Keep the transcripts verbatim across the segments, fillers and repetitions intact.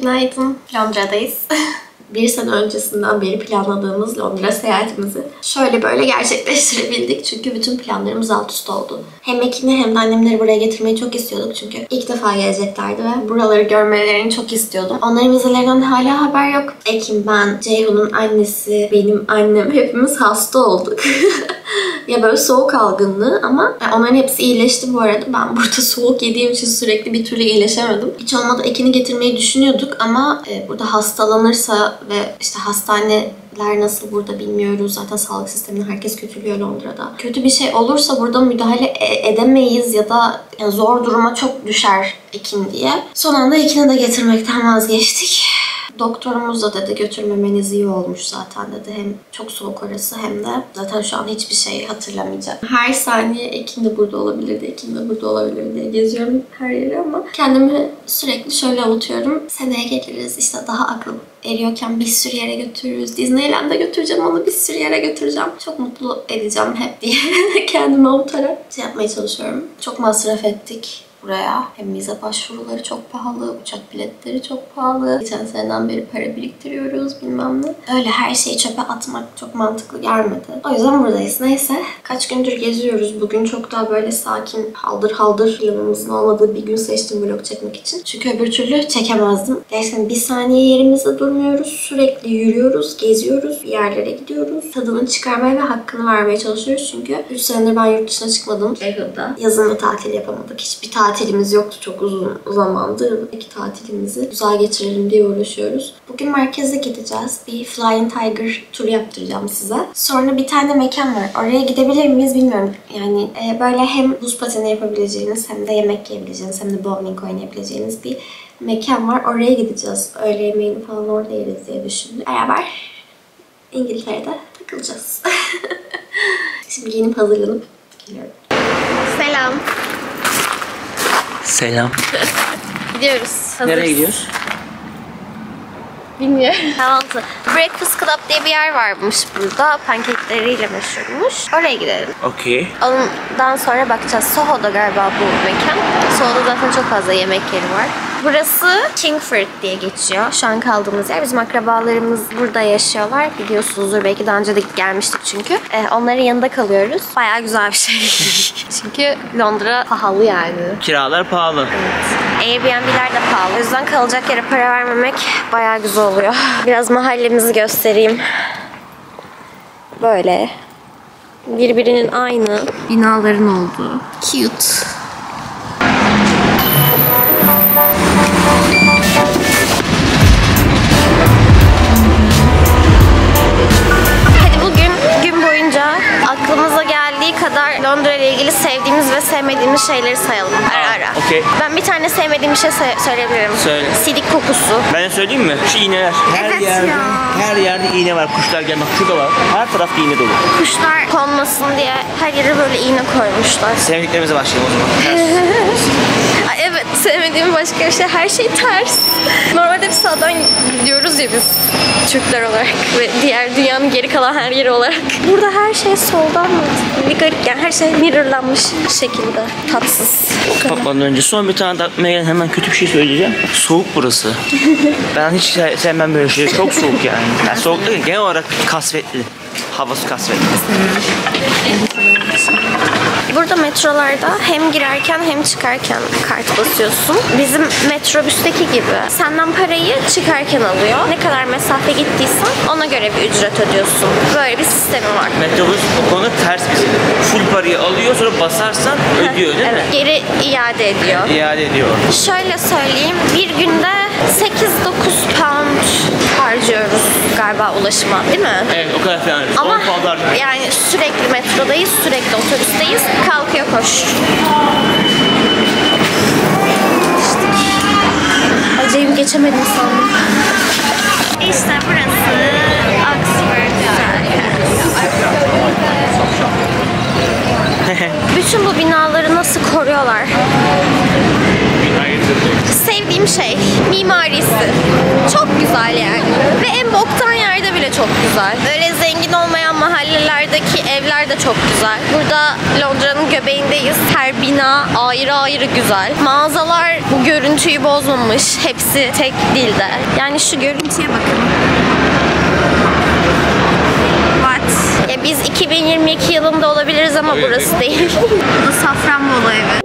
Günaydın. Londra'dayız. Bir sene öncesinden beri planladığımız Londra seyahatimizi şöyle böyle gerçekleştirebildik. Çünkü bütün planlarımız alt üst oldu. Hem Ekin'i hem de annemleri buraya getirmeyi çok istiyorduk. Çünkü ilk defa geleceklerdi ve buraları görmelerini çok istiyordum. Onların vizelerinden hala haber yok. Ekin, ben, Ceyhun'un annesi, benim annem hepimiz hasta olduk. Ya böyle soğuk algınlığı, ama onların hepsi iyileşti bu arada. Ben burada soğuk yediğim için sürekli bir türlü iyileşemedim. Hiç olmadı Ekin'i getirmeyi düşünüyorduk ama burada hastalanırsa ve işte hastane nasıl burada bilmiyoruz. Zaten sağlık sistemini herkes kötülüyor Londra'da. Kötü bir şey olursa burada müdahale edemeyiz ya da yani zor duruma çok düşer Ekin diye. Son anda Ekin'e de getirmekten vazgeçtik. Doktorumuz da dedi götürmemeniz iyi olmuş zaten dedi. Hem çok soğuk orası hem de zaten şu an hiçbir şey hatırlamayacağım. Her saniye Ekin de burada olabilirdi, Ekin de burada olabilir diye geziyorum her yere ama kendimi sürekli şöyle avutuyorum. Seneye geliriz işte, daha akıl eriyorken bir sürü yere götürürüz. Disneyland'a götüreceğim onu, bir sürü yere götüreceğim. Çok mutlu edeceğim hep diye kendimi avutarak şey yapmaya çalışıyorum. Çok masraf ettik buraya. Hem vize başvuruları çok pahalı, uçak biletleri çok pahalı. Geçen seneden beri para biriktiriyoruz bilmem ne. Öyle her şeyi çöpe atmak çok mantıklı gelmedi. O yüzden buradayız. Neyse. Kaç gündür geziyoruz. Bugün çok daha böyle sakin, haldır haldır planımızın olmadığı bir gün seçtim vlog çekmek için. Çünkü öbür türlü çekemezdim. Gerçekten bir saniye yerimizde durmuyoruz. Sürekli yürüyoruz, geziyoruz, bir yerlere gidiyoruz. Tadını çıkarmaya ve hakkını vermeye çalışıyoruz. Çünkü üç senedir ben yurt dışına çıkmadım. Şehirde. Yazın da tatil yapamadık. Hiçbir tatil Tatilimiz yoktu çok uzun zamandır. İki tatilimizi güzel geçirelim diye uğraşıyoruz. Bugün merkeze gideceğiz. Bir Flying Tiger turu yaptıracağım size. Sonra bir tane mekan var. Oraya gidebilir miyiz bilmiyorum. Yani e, böyle hem buz pateni yapabileceğiniz hem de yemek yiyebileceğiniz hem de bowling oynayabileceğiniz bir mekan var. Oraya gideceğiz. Öğle yemeğini falan orada yeriz diye düşündüm. Beraber İngiltere'de takılacağız. Şimdi giyinip hazırlanıp geliyorum. Selam. Selam. Gidiyoruz. Hazırız. Nereye gidiyoruz? Bilmiyorum. Kahvaltı. Breakfast Club diye bir yer varmış burada. Pankekleriyle meşhurmuş. Oraya gidelim. Okey. Ondan sonra bakacağız. Soho'da galiba bu mekan. Soho'da zaten çok fazla yemek yeri var. Burası Kingford diye geçiyor. Şu an kaldığımız yer. Bizim akrabalarımız burada yaşıyorlar. Biliyorsunuzdur. Belki daha önce de gelmiştik çünkü. Ee, onların yanında kalıyoruz. Bayağı güzel bir şey. Çünkü Londra pahalı yani. Kiralar pahalı. Evet. Airbnb'ler de pahalı. O yüzden kalacak yere para vermemek bayağı güzel oluyor. Biraz mahallemizi göstereyim. Böyle. Birbirinin aynı binaların olduğu. Cute. Aklımıza geldiği kadar Londra ile ilgili sevdiğimiz ve sevmediğimiz şeyleri sayalım ara ara. Okay. Ben bir tane sevmediğim bir şey söyleyebilirim. Söyle. Sidik kokusu. Ben de söyleyeyim mi? Şu iğneler. Her evet yerde, ya. Her yerde iğne var. Kuşlar gelmek şurada var. Her taraf iğne dolu. Kuşlar konmasın diye her yere böyle iğne koymuşlar. Sevdiklerimize başlayalım o zaman. Evet, sevmediğim başka bir şey. Her şey ters. Normalde bir sağdan gidiyoruz ya biz Türkler olarak ve diğer dünyanın geri kalan her yeri olarak. Burada her şey soldan mı? Bir garip yani, her şey mirrorlanmış şekilde. Tatsız. Kapatmadan önce son bir tane tatmaya hemen kötü bir şey söyleyeceğim. Soğuk burası. Ben hiç sevmem böyle şeyi. Çok soğuk yani. Yani soğuk değil, genel olarak kasvetli. Havası kasvetli. Burada metrolarda hem girerken hem çıkarken kart basıyorsun. Bizim metrobüsteki gibi. Senden parayı çıkarken alıyor. Ne kadar mesafe gittiysen ona göre bir ücret ödüyorsun. Böyle bir sistemi var. Metrobüs bu konuda ters bizim. Full parayı alıyor, sonra basarsan ödüyor değil evet. mi? Geri iade ediyor. İade ediyor. Şöyle söyleyeyim. Bir günde sekiz dokuz pound harcıyoruz galiba ulaşıma değil mi? Evet, o kadar falan. Ama yani sürekli metrodayız, sürekli otobüsteyiz. Kalkıyor koş. Acayip geçemedim sandım. İşte burası Oxford. Bütün bu binaları nasıl koruyorlar? Sevdiğim şey mimarisi. Çok güzel yani. Ve en boktan yerde bile çok güzel. Böyle zengin olmayan mahallelerdeki evler de çok güzel. Burada Londra'nın göbeğindeyiz. Her bina ayrı ayrı güzel. Mağazalar bu görüntüyü bozmamış. Hepsi tek dilde. Yani şu görüntüye bakın. What? Ya biz iki bin yirmi iki yılında olabiliriz ama öyle burası değil. değil. Bu da Safranbolu evi.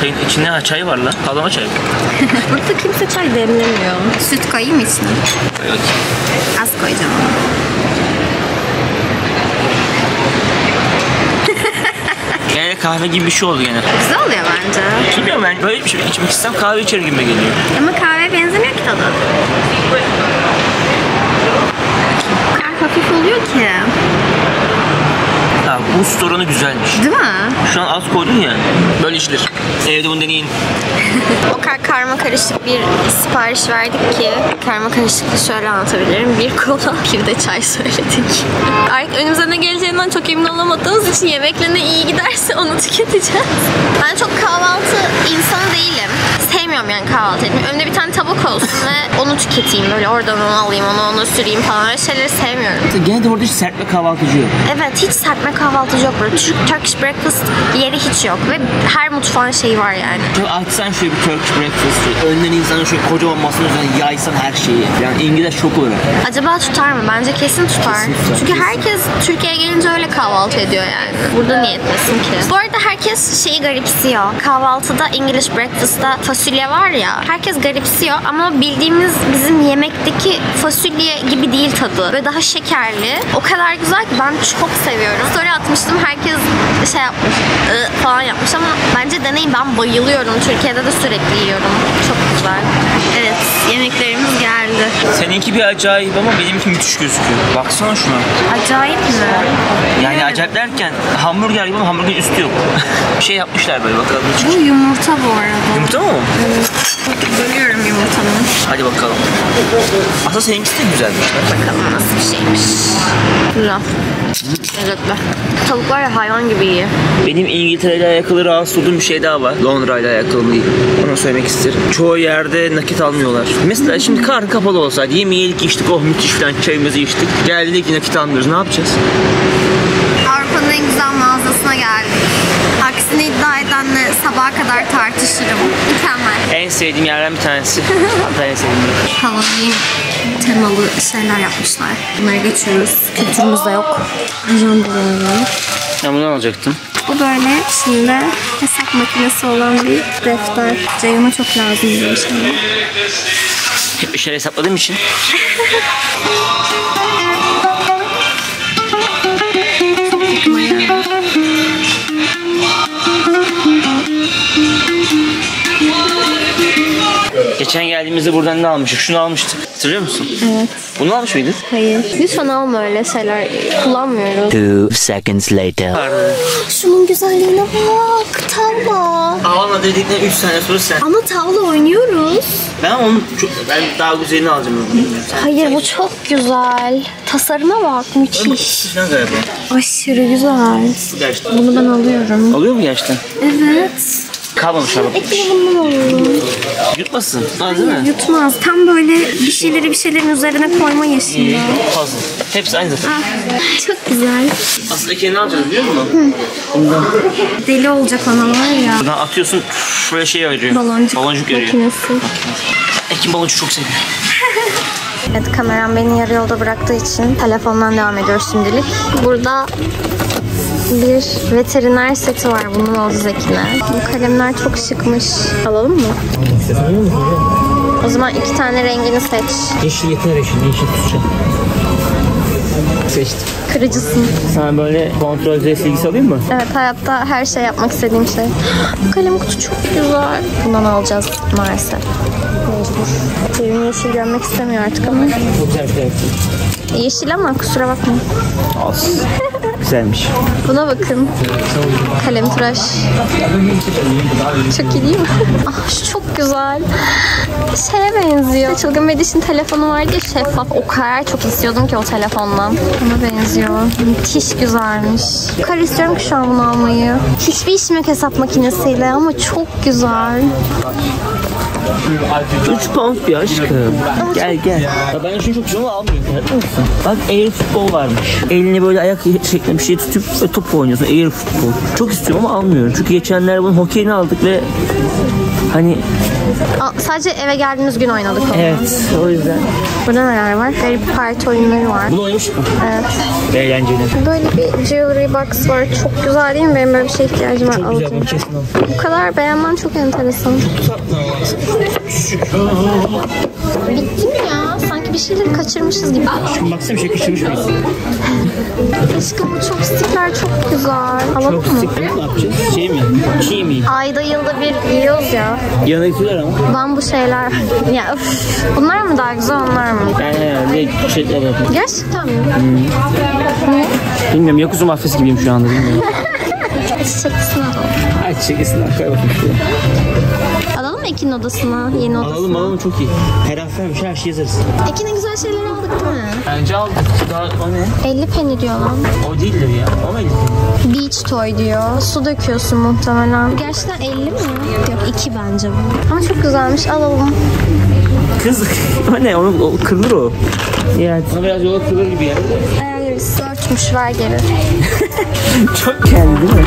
Çayın içinde ha, çay var lan. Kazana çay. Burada kimse çay demlemiyor. Süt koyayım mı içine? Evet. Az koyacağım ama. Yani kahve gibi bir şey oldu gene. Güzel oluyor bence. Bilmiyorum ben böyle bir şey içmek istem kahve içerim gibi geliyor. Ama kahveye benzemiyor ki tadı. Kahve hafif oluyor ki. Ha, buz torunu güzelmiş. Değil mi? Şu an az koydun ya. Böyle işler. Evde bunu deneyin. O kadar karma karışık bir sipariş verdik ki karma karışıklığı şöyle anlatabilirim. Bir kola, bir de çay söyledik. Önümüze ne geleceğinden çok emin olamadığımız için yemekle ne iyi giderse onu tüketeceğiz. Ben çok kahvaltı insanı değilim. Sevmiyorum yani kahvaltı etmeyi. Önümde bir tane tabak olsun ve onu tüketeyim. Böyle oradan onu alayım, onu onu süreyim falan. Öyle şeyleri sevmiyorum. Gene de orada hiç serpme kahvaltıcı yok. Evet, hiç serpme kahvaltıcı yok burada. Türk, Turkish breakfast yeri hiç yok ve her mutfağın şeyi var yani. Şöyle açsan şöyle bir Turkish breakfast, şöyle önden insanın şöyle kocaman masanın üzerine yaysan her şeyi. Yani İngiliz şok olur. Acaba tutar mı? Bence kesin tutar. Kesin tutar. Çünkü kesin. Herkes Türkiye'ye gelince öyle kahvaltı ediyor yani. Burada niye etmesin ki? Bu arada herkes şeyi garipsiyor. Kahvaltıda İngiliz breakfast'ta fasulye var ya. Herkes garipsiyor ama bildiğimiz bizim yemekteki fasulye gibi değil tadı. Böyle daha şekerli. O kadar güzel ki ben çok seviyorum. Story atmıştım. Herkes şey yapmış ıı, falan yapmış ama bence deneyin. Ben bayılıyorum. Türkiye'de de sürekli yiyorum. Çok güzel. Evet. Yemeklerimiz geldi. Seninki bir acayip ama benimki müthiş gözüküyor. Baksana şuna. Acayip mi? Yani evet. Acayip derken hamburger gibi ama hamburgerin üstü yok. Bir şey yapmışlar böyle bakalım. Bu yumurta bu arada. Yumurta mı? Evet. Bölüyorum yumurtanı. Hadi bakalım. Aslında seninkisi de güzelmiş. Bakalım nasıl bir şeymiş. Güzel. Lezzetli. Tavuk var ya hayvan gibi iyi. Benim İngiltere ile alakalı rahatsız olduğum bir şey daha var. Londra ile alakalı değil. Onu söylemek isterim. Çoğu yerde nakit almıyorlar. Mesela şimdi karnı kapalı olsaydı yemeği yedik içtik oh müthiş falan çayımızı içtik. Geldik nakit almıyoruz. Ne yapacağız? Avrupa'nın en güzel mağazasına geldik. Aksini iddia edenle sabaha kadar tartışırım. Mükemmel. En sevdiğim yerden bir tanesi. Hatta en sevdiğim yerden. Halloween temalı şeyler yapmışlar. Bunları geçiyoruz. Kültürümüz de yok. Ajan bulamıyorum. Ben bunu alacaktım. Bu böyle içinde hesap makinesi olan bir defter. Ceyhun'a çok lazım bir şey. Hep bir şeyler hesapladığım için. Geçen geldiğimizde buradan ne almıştık? Şunu almıştık. Hatırlıyor musun? Evet. Bunu almış mıydın? Hayır. Lütfen alma öyle şeyler. Kullanmıyoruz. Two seconds later. Pardon. Şunun güzelliğine bak. Tavla. Alma dedikten üç saniye sonra sen. Ama tavla oynuyoruz. Ben onu çok, ben daha güzelini alacağım. Hayır bu çok güzel. Tasarıma bak. Müthiş. Aşırı güzel. Gerçekten. Bunu ben alıyorum. Alıyor mu gerçekten? Evet. Kalmamış araba. Ekin bundan alıyorum. Yutmasın. Hayır, değil mi? Yutmaz. Tam böyle bir şeyleri bir şeylerin üzerine koyma yaşında. Fazla. Hepsi aynı zaten. Ah, çok güzel. Aslında Ekin'i alacağız biliyor musun? Bundan. Deli olacak ona var ya. Buradan atıyorsun şöyle şey ayırıyor. Baloncuk. Baloncuk yarıyor. Makinesi. Ekin baloncuğu çok seviyor. Evet kameram beni yarı yolda bıraktığı için telefondan devam ediyor şimdilik. Burada bir veteriner seti var bunun oldu Zeki'ne. Bu kalemler çok şıkmış. Alalım mı? O zaman iki tane rengini seç. Yeşil yeter yeşil, yeşil tutacağım. Seçtim. Kırıcısın. Sen böyle kontrol Z silgisi alayım mı? Evet hayatta her şey yapmak istediğim şey. Bu kalem kutu çok güzel. Bundan alacağız maalesef. Evimi yeşil görmek istemiyor artık ama. Yeşil ama kusura bakma. Olsun. Çok güzelmiş. Buna bakın. Kalemtıraş. Çok iyi değil mi? Ah, çok güzel. Şeye benziyor. Çılgın Mediş'in telefonu vardı ya, şeffaf. O kadar çok istiyordum ki o telefondan. Ona benziyor. Müthiş güzelmiş. O kadar istiyorum ki şu an bunu almayı. Hiçbir işim yok hesap makinesiyle ama çok güzel. üç pound bir aşkım. Aa, gel gel. Ya ben şunu çok güzel almıyorum. Bak air futbol varmış. Elini böyle ayak şeklinde bir şey tutup top oynuyorsun. Air futbol. Çok istiyorum ama almıyorum. Çünkü geçenler bunun hokeyini aldık ve hani... Aa, sadece eve geldiğimiz gün oynadık onu. Evet, o yüzden. Burada neler var? Garip parti oyunları var. Bunu oynamıştık mı? Evet. Eğlenceli. Böyle bir jewelry box var. Çok güzel değil mi? Benim böyle bir şeye ihtiyacım var. Çok aldım. Güzel, bunu kesin aldım. Bu kadar beğenmem çok enteresan. Bitti mi ya? Sanki bir şeyleri kaçırmışız gibi. Aşkım baksana bir şey kaçırmış mıyız? Aşkım bu chopstickler çok güzel. Alalım mı? Chopstickler ne yapacağız? Şey mi? Çiğ mi? Ayda yılda bir yiyoruz ya. Yanıklılar ama. Ben bu şeyler... Ya öf. Bunlar mı daha güzel, onlar mı? Yani ne poşetler yapalım. Gerçekten mi? Hmm. Ne? Bilmiyorum. Yakuza mafyası gibiyim şu anda. Çiçeklisini alalım. Ay çiçeklisini kaybolmuş. Ekin odasına, yeni odasına. Alalım alalım, çok iyi. Her hafifmiş, her şey hazırız. Ekin'e güzel şeyler aldık değil mi? Bence aldık. Daha o ne? elli penny diyor lan. O değildir ya. O neydi? Beach toy diyor. Su döküyorsun muhtemelen. Gerçekten elli mi? Yok iki bence bu. Ama çok güzelmiş, alalım. Kız o ne? Onu o, kırılır o. Evet. Ama biraz yola kırılır gibi yani. Eğer dörtmüş ver geri. Çok kendi değil mi?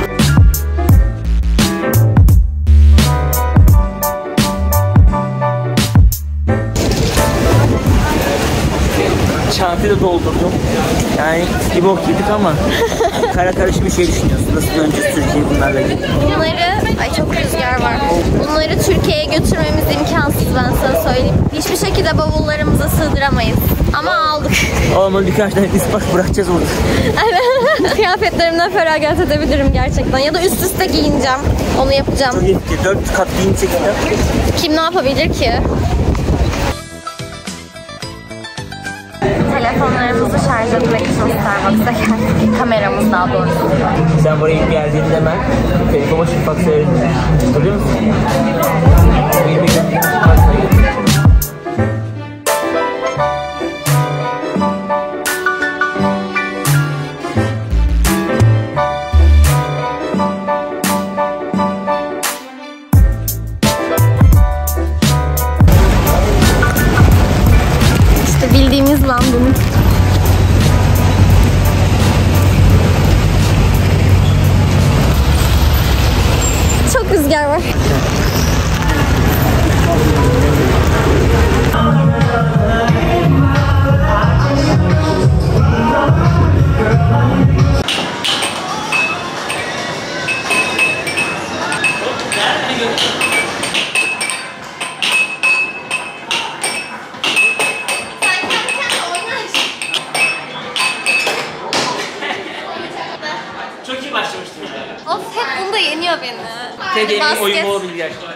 Çantayı da doldurdum. Yani bir bok yedik ama kara karışık bir şey düşünüyorsun. Nasıl döneceğiz Türkiye'ye bunlarla ilgili? Bunları, ay çok rüzgar var. Bunları Türkiye'ye götürmemiz imkansız, ben sana söyleyeyim. Hiçbir şekilde bavullarımıza sığdıramayız. Ama aldık. Olmadı, birkaç tane ispak bırakacağız orada. Evet. Kıyafetlerimden feragat edebilirim gerçekten. Ya da üst üste giyineceğim. Onu yapacağım. Çok iyi ki. Dört kat giyinecek ya. Kim ne yapabilir ki? Telefonlarımızı şarj etmek için Starbucks'a geldik. Kameramız daha doğrusu. Sen buraya ilk geldiğinde ben telefonu şifak söyledim. Hatırlıyor musun?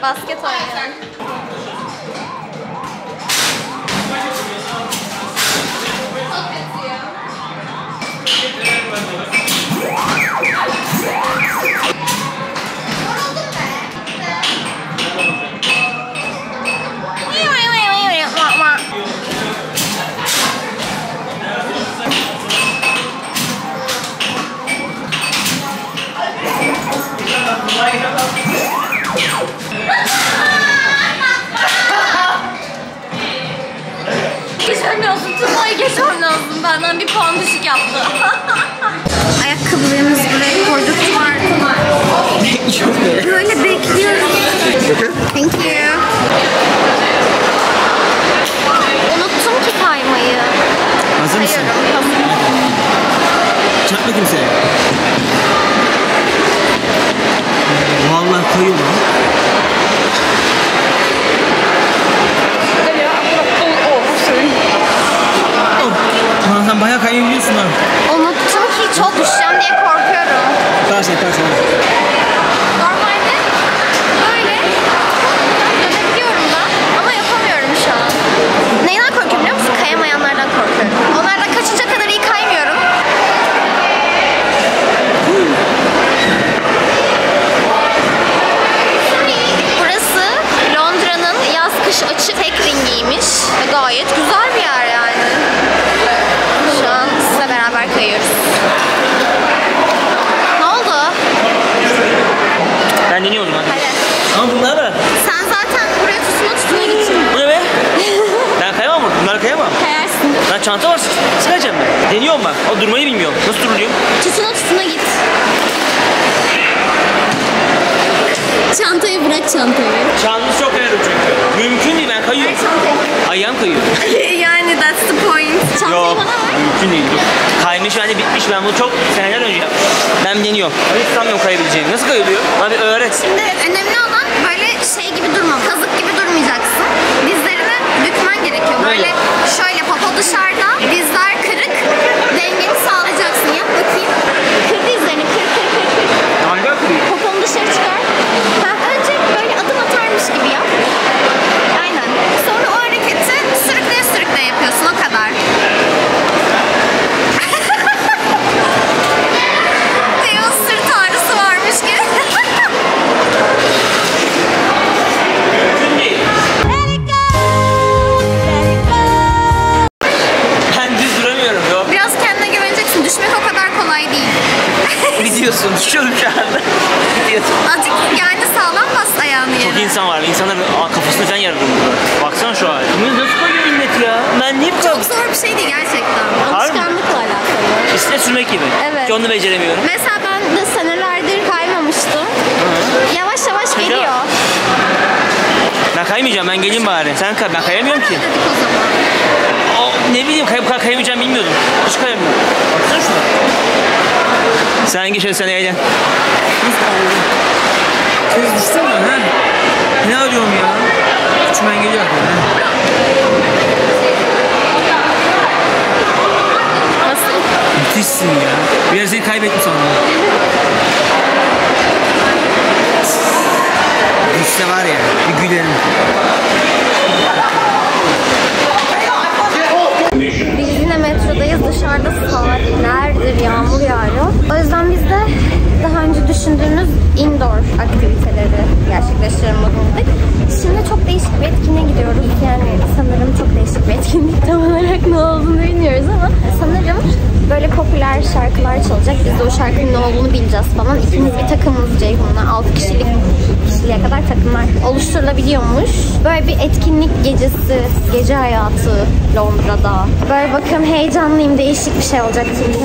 Basket oynayan. Benden bir puan düşük yaptı. Ayakkabılarımızı buraya koyduk. Böyle bekliyoruz. Thank you. Unuttum ki kaymayı. Hazır mısın? Çarpma kimseye. Vallahi koyuldu. Sen bayağı kayabiliyorsun ha. Unuttum ki çok düşeceğim diye korkuyorum. Ters et, ters et. Normalde böyle dönebiliyorum da ama yapamıyorum şu an. Neyden korkuyorum biliyor musun? Kayamayanlardan korkuyorum. Onlardan kaçınca kadar iyi kaymıyorum. Amerika yiyoruz. Ne oldu? Ben deniyorum hadi. Hadi. Ama bunlar da. Sen zaten buraya tutma tutmaya gittin. Bu ne be? Ben kayamam burada. Bunlar kayamam. Kayarsın. Lan çanta var. Çıkacağım ben. Deniyorum bak. O durmayı bilmiyorum. Nasıl duruluyor? Tutuna tutuna git. Çantayı bırak çantayı. Çantayı çok kayarım çünkü. Mümkün değil ben kayıyorum. Ayağım kayıyor. Yani that's the point. Çantayı yok, bana ver. Mümkün değil. Kaymış yani bitmiş. Ben bunu çok seneler önce yaptım. Ben deniyorum. Ben hiç sanmıyorum kayabileceğini. Nasıl kayılıyor? Bana bir öğret. Şimdi önemli olan böyle şey gibi durma. Kazık gibi durmayacaksın. Dizlerini bükmen gerekiyor. Böyle şöyle popo dışarıda. Dizler kırık. Dengeni sağlayacaksın. Yap bakayım. Kır dizlerini. Kır kır kır kır. Galiba kırıyor. Poponu dışarı çıkar. Ben önce böyle adım atarmış gibi yap. Aynen. Sonra o hareketi sürükleye sürükleye yapıyorsun. O kadar. Teo sırt ağrısı varmış ki. Ben düz duramıyorum. Yok. Biraz kendine güveneceksin. Düşmek o kadar kolay değil. Biliyorsun. Düşüyorum şu anda. Azıcık yani sağlam bas ayağını yere. Çok insan var. İnsanların kafasını sen yarıldın burada. Baksana şu hali. Bunu nasıl koyuyor millet ya? Ben niye bu kadar... Çok zor bir şey değil gerçekten. Alışkanlıkla alakalı. İsle sürmek gibi. Evet. Ki onu beceremiyorum. Mesela ben de senelerdir kaymamıştım. Hı-hı. Yavaş yavaş Hı-hı. geliyor. Ben kaymayacağım. Ben geleyim bari. Sen kay. Ben kayamıyorum ki. Dedik o zaman. O, ne bileyim kay kayamayacağım bilmiyordum. Hiç kayamıyorum. Baksana şuna. Sen geçer sen eğlen. Kız düştü mü ha? Ne arıyorum ya? Küçümen geliyor aklıma. Nasıl? Müthişsin ya. Bir yer seni kaybettim sandım. Düşse var ya, bir gülerim. Biz yine metrodayız. Dışarıda saatlerdir yağmur yağıyor. O yüzden biz de daha önce düşündüğümüz indoor aktiviteleri gerçekleştirelim modundayız. Şimdi çok değişik bir etkinliğe gidiyoruz. Yani sanırım çok değişik bir etkinlik. Tam olarak ne olduğunu bilmiyoruz ama sanırım böyle popüler şarkılar çalacak. Biz de o şarkının ne olduğunu bileceğiz falan. İkimiz bir takımız Ceyhun'la. altı kişilik kişiliğe kadar takımlar oluşturulabiliyormuş. Böyle bir etkinlik gecesi, gece hayatı Londra'da. Böyle bakıyorum heyecanlıyım. Değişik bir şey olacak şimdi.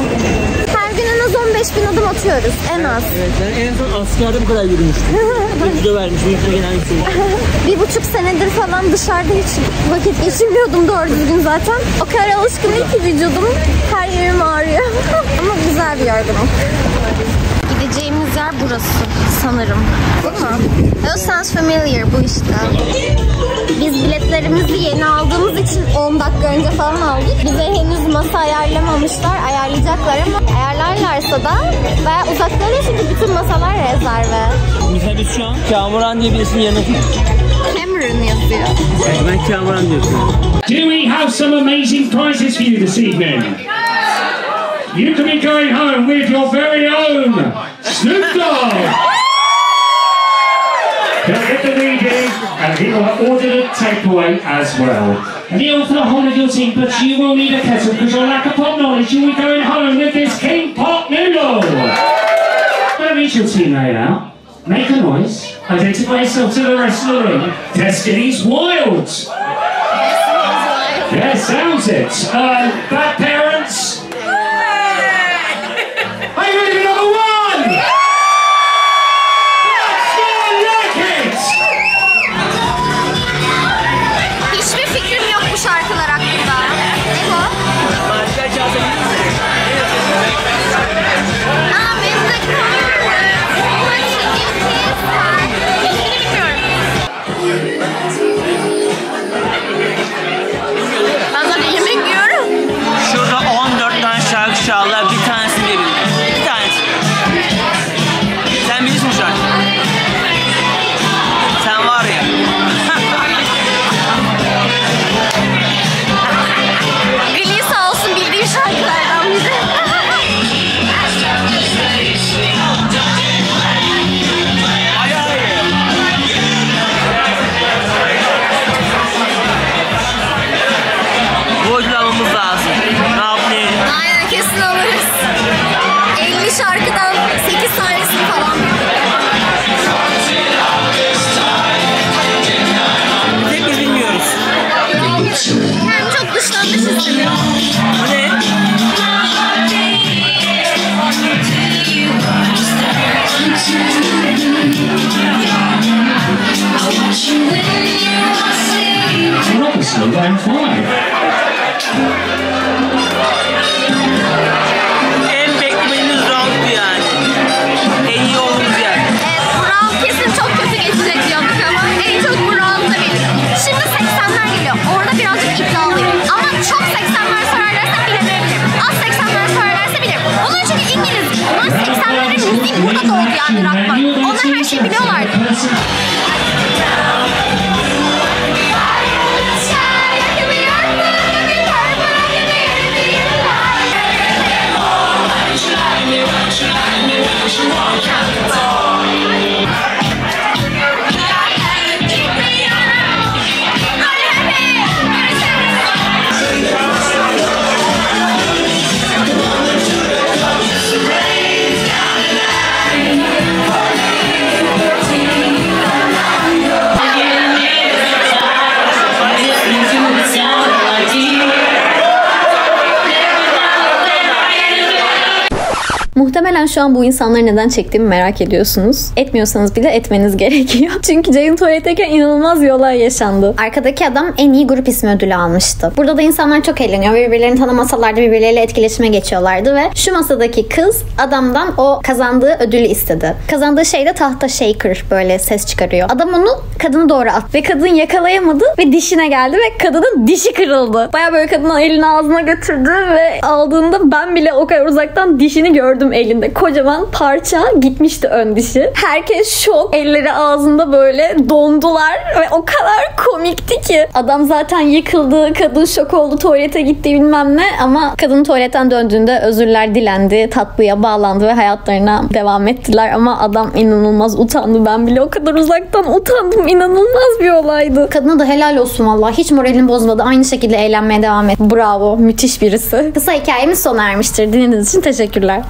Her gün en az on beş bin adım atıyoruz. En az. Evet, ben en son askerde bu kadar yürümüştüm. Ötüde vermiş. Bir buçuk senedir falan dışarıda hiç vakit geçirmiyordum doğru düzgün zaten. O kadar alışkınım ki vücudum. Her yerim ağrıyor. Ama güzel bir yardım. Gideceğimiz yer burası sanırım. Değil mi? O sounds familiar bu işte. Biz biletlerimizi yeni aldığımız için on dakika önce falan aldık. Bize henüz masa ayarlamamışlar. Ayarlayacaklar ama ayarlarlarsa da bayağı uzaklara çünkü bütün masalar rezerve. Mesela biz şu an Kamuran diye birisinin yanına Cameron yazıyor. Ben Kamuran diyorum. Do we have some amazing prizes for you this evening? You can be going home with your very own Snoop Dogg. He'll get the reading and he will have ordered a takeaway as well. And he'll for the whole of your team, but you will need a kettle because your lack of pot knowledge, you'll be going home with this King Pot Noodle! I'm going to meet your team right now. Make a noise, identify yourself to the rest of the room. Destiny's Wild! Destiny's Wild! Yeah, sounds it! Uh, bad parents! Are you ready for number one? Ben zaten yemek yiyorum. Bu ne? En beklediğiniz round yani. En iyi olduğunuz yer. E, bu round kesin çok kötü geçecek diyorduk ama en çok bu round'da benim. Şimdi seksenler geliyor. Orada birazcık iddialıyım. Ama çok seksenler sorarlarsa bilemeyebilirim. Az seksenler sorarlarsa bilirim. Onun için İngiliz. Bunlar seksenlerin müzik burada doğdu yani rock'tan. Onlar her şeyi biliyorlardı. Muhtemelen şu an bu insanları neden çektiğimi merak ediyorsunuz. Etmiyorsanız bile etmeniz gerekiyor. Çünkü Ceyhun tuvaletteyken inanılmaz bir olay yaşandı. Arkadaki adam en iyi grup ismi ödülü almıştı. Burada da insanlar çok eğleniyor. Birbirlerini tanımasalardı birbirleriyle etkileşime geçiyorlardı ve şu masadaki kız adamdan o kazandığı ödülü istedi. Kazandığı şey de tahta shaker, böyle ses çıkarıyor. Adam onu kadına doğru attı ve kadın yakalayamadı ve dişine geldi ve kadının dişi kırıldı. Bayağı böyle kadının elini ağzına götürdü ve aldığında ben bile o kadar uzaktan dişini gördüm. Elinde kocaman parça gitmişti ön dişi. Herkes şok. Elleri ağzında böyle dondular ve o kadar komikti ki. Adam zaten yıkıldı. Kadın şok oldu. Tuvalete gitti bilmem ne. Ama kadın tuvaletten döndüğünde özürler dilendi. Tatlıya bağlandı ve hayatlarına devam ettiler. Ama adam inanılmaz utandı. Ben bile o kadar uzaktan utandım. İnanılmaz bir olaydı. Kadına da helal olsun vallahi. Hiç moralini bozmadı. Aynı şekilde eğlenmeye devam etti. Bravo. Müthiş birisi. Kısa hikayemiz sona ermiştir. Dinlediğiniz için teşekkürler.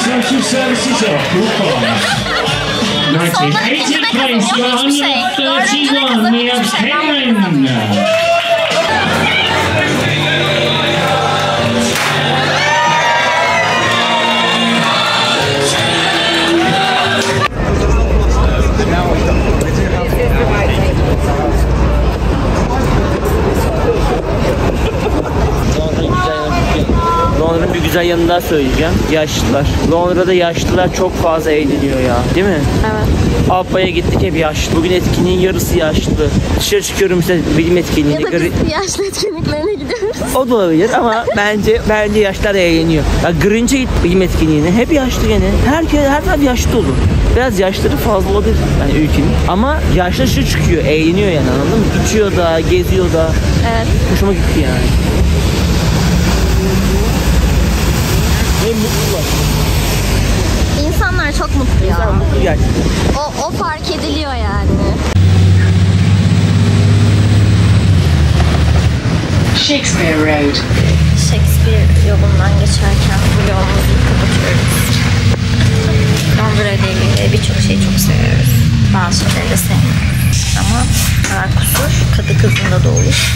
Social services are cool farms. nineteen eighty place one thirty-one, we have Ceyhun. Londra'nın bir güzel yanını daha söyleyeceğim. Yaşlılar. Londra'da yaşlılar çok fazla eğleniyor ya. Değil mi? Evet. Avrupa'ya gittik hep yaşlı. Bugün etkinliğin yarısı yaşlı. Dışarı çıkıyorum işte bilim etkinliğine. Ya da gri... yaşlı etkinliklerine gidiyoruz. O da olabilir ama bence bence yaşlılar eğleniyor. Ya Grinch'e git bilim etkinliğine. Hep yaşlı gene. Herkes her taraf yaşlı olur. Biraz yaşları fazla olabilir yani ülkenin. Ama yaşlı şu çıkıyor. Eğleniyor yani, anladın mı? İçiyor da, geziyor da. Evet. Hoşuma gitti yani. İnsanlar çok mutlu ya. Mutlu o, o fark ediliyor yani. Shakespeare Road. Shakespeare yolundan geçerken bu yolumuzu kapatıyoruz. Londra ile ilgili birçok şeyi çok seviyoruz. Bazı şeyleri de sevmiyoruz. Ama her kusur kadı kızında da olur.